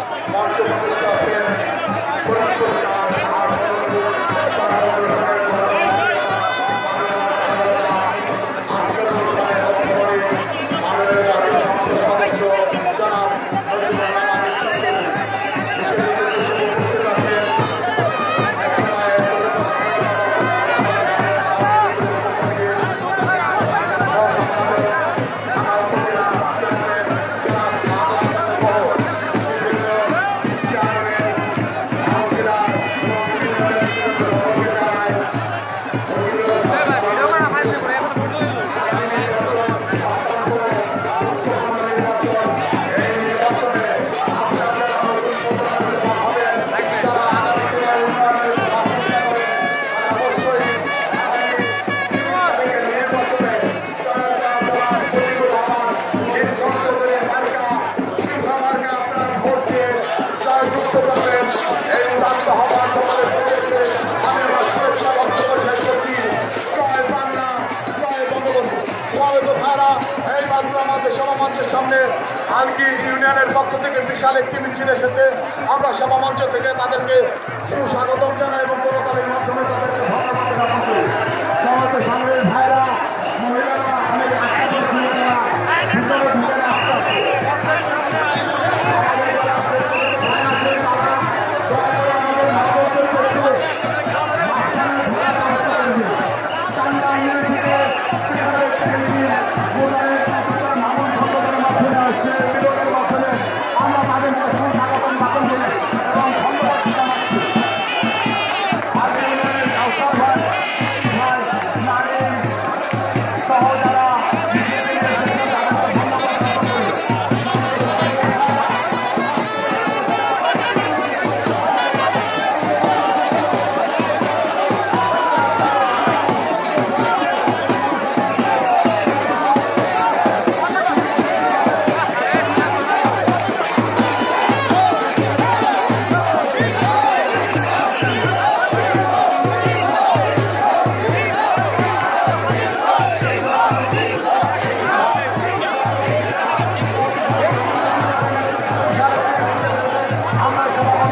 I'm not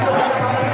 going to